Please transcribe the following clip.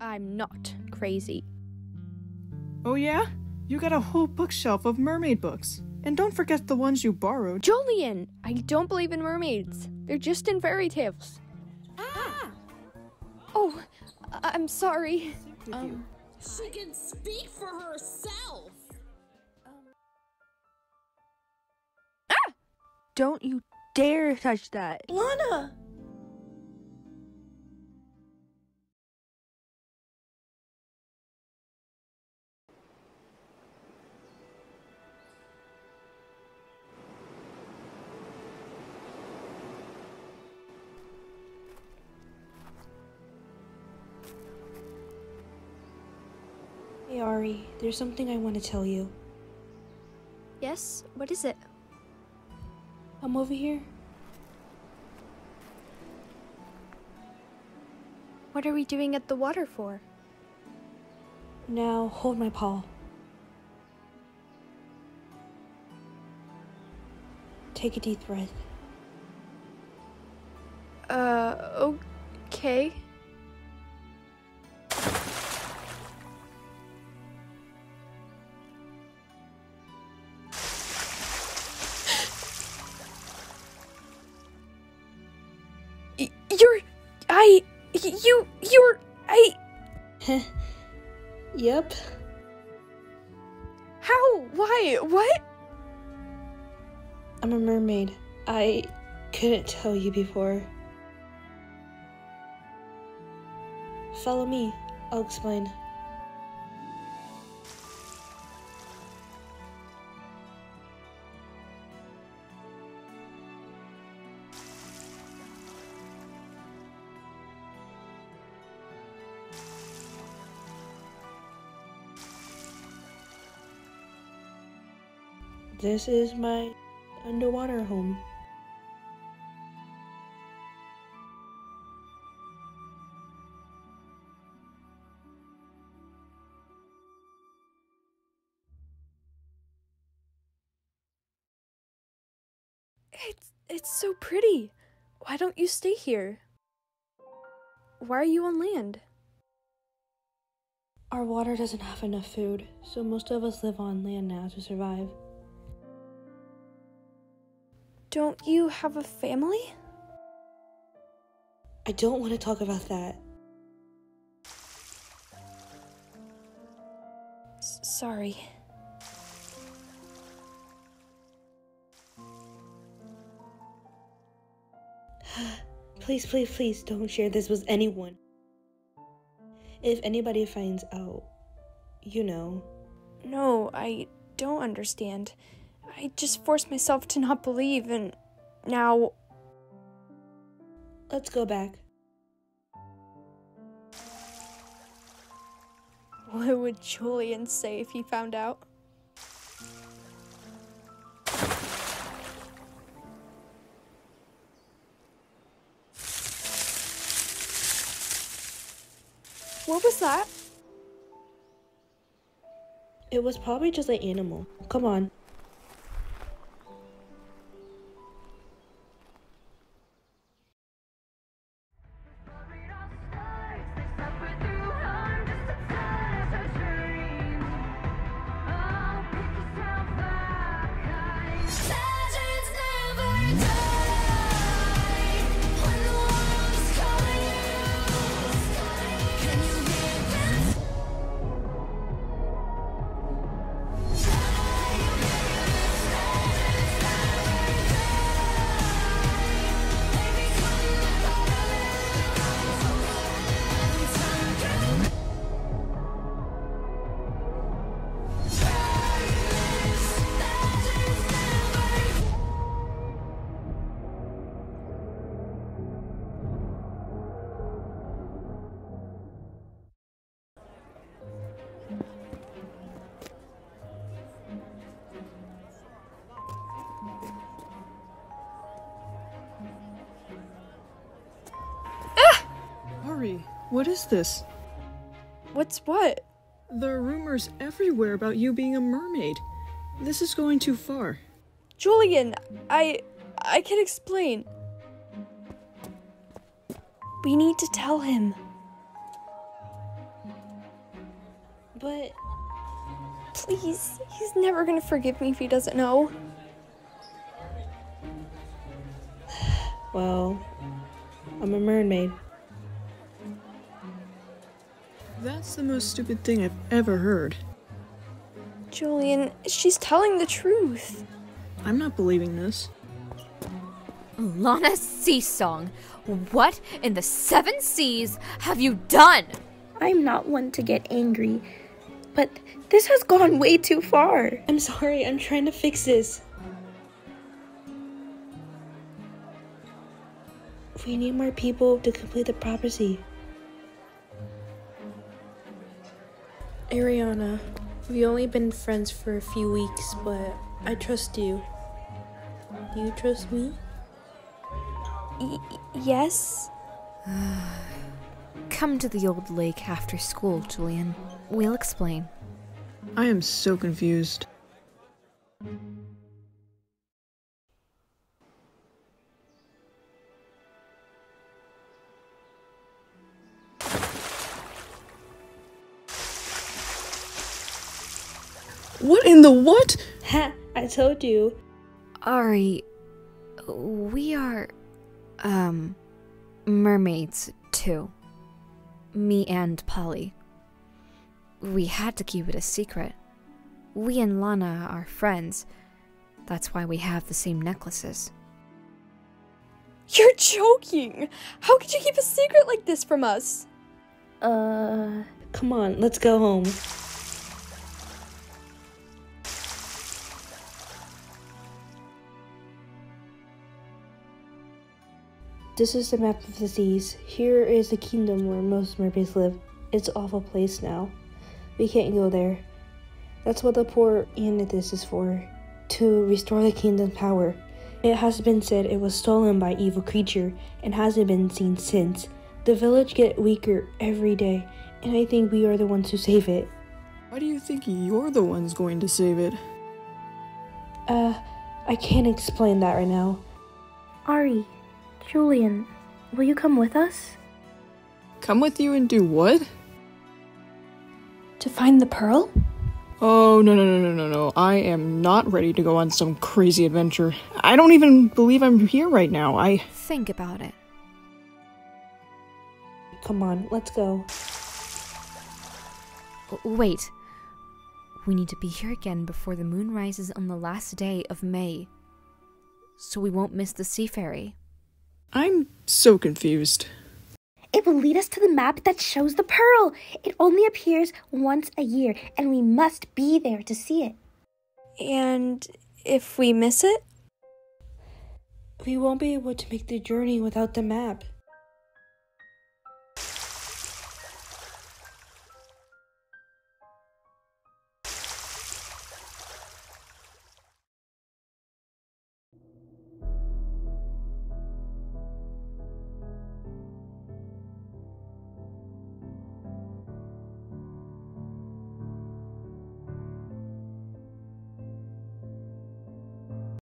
I'm not crazy. Oh yeah? You got a whole bookshelf of mermaid books. And don't forget the ones you borrowed. Julian! I don't believe in mermaids. They're just in fairy tales. Ah! Oh, I'm sorry. She can speak for herself! Ah! Don't you dare touch that. Lana! Hey Ari, there's something I want to tell you. Yes? What is it? Come over here. What are we doing at the water for? Now, hold my paw. Take a deep breath. Okay. Yep. How? Why? What? I'm a mermaid. I couldn't tell you before. Follow me. I'll explain. This is my underwater home. It's so pretty. Why don't you stay here? Why are you on land? Our water doesn't have enough food, so most of us live on land now to survive. Don't you have a family? I don't want to talk about that. Sorry. Please, please, please don't share this with anyone. If anybody finds out, you know. No, I don't understand. I just forced myself to not believe, and now... Let's go back. What would Julian say if he found out? What was that? It was probably just an animal. Come on. What is this? What's what? There are rumors everywhere about you being a mermaid. This is going too far. Julian, I can explain. We need to tell him. but please, he's never gonna forgive me if he doesn't know. Well, I'm a mermaid. That's the most stupid thing I've ever heard. Julian, she's telling the truth. I'm not believing this. Lana C-Song, what in the seven seas have you done? I'm not one to get angry, but this has gone way too far. I'm sorry, I'm trying to fix this. We need more people to complete the prophecy. Ariana, we've only been friends for a few weeks, but I trust you. Do you trust me? Yes. Come to the old lake after school, Julian. We'll explain. I am so confused. What in the what? Ha, I told you. Ari, we are... mermaids, too. Me and Polly. We had to keep it a secret. We and Lana are friends. That's why we have the same necklaces. You're joking! How could you keep a secret like this from us? Come on, let's go home. This is the map of the seas. Here is the kingdom where most mermaids live. It's an awful place now. We can't go there. That's what the poor Anethis is for. To restore the kingdom's power. It has been said it was stolen by evil creature and hasn't been seen since. The village get weaker every day, and I think we are the ones who save it. Why do you think you're the ones going to save it? I can't explain that right now. Ari. Julian, will you come with us? Come with you and do what? To find the pearl? Oh, no. I am not ready to go on some crazy adventure. I don't even believe I'm here right now. I... Think about it. Come on, let's go. Wait. We need to be here again before the moon rises on the last day of May. So we won't miss the sea fairy. I'm so confused. It will lead us to the map that shows the pearl. It only appears once a year, and we must be there to see it. And if we miss it? We won't be able to make the journey without the map.